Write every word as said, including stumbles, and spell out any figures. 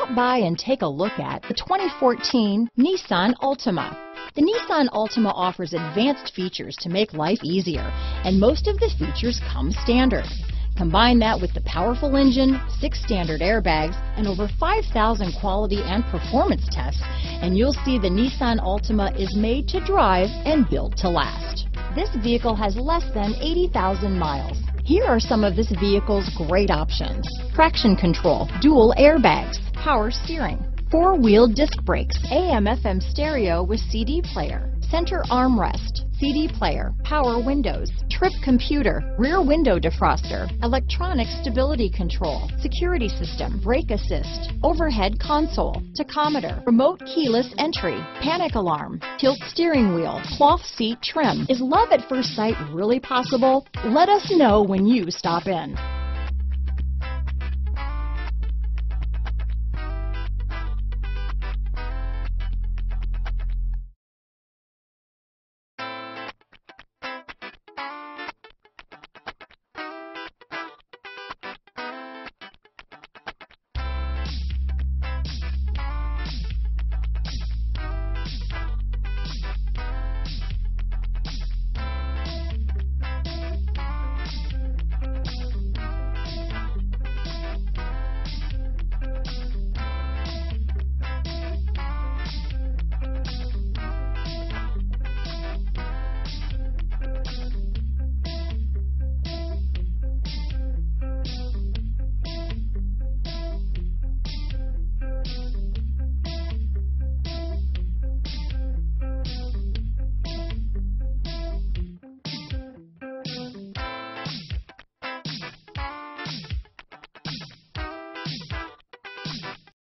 Stop by and take a look at the twenty fourteen Nissan Altima. The Nissan Altima offers advanced features to make life easier, and most of the features come standard. Combine that with the powerful engine, six standard airbags, and over five thousand quality and performance tests, and you'll see the Nissan Altima is made to drive and built to last. This vehicle has less than eighty thousand miles. Here are some of this vehicle's great options: traction control, dual airbags, power steering, four-wheel disc brakes, A M F M stereo with C D player, center armrest, C D player, power windows, trip computer, rear window defroster, electronic stability control, security system, brake assist, overhead console, tachometer, remote keyless entry, panic alarm, tilt steering wheel, cloth seat trim. Is love at first sight really possible? Let us know when you stop in.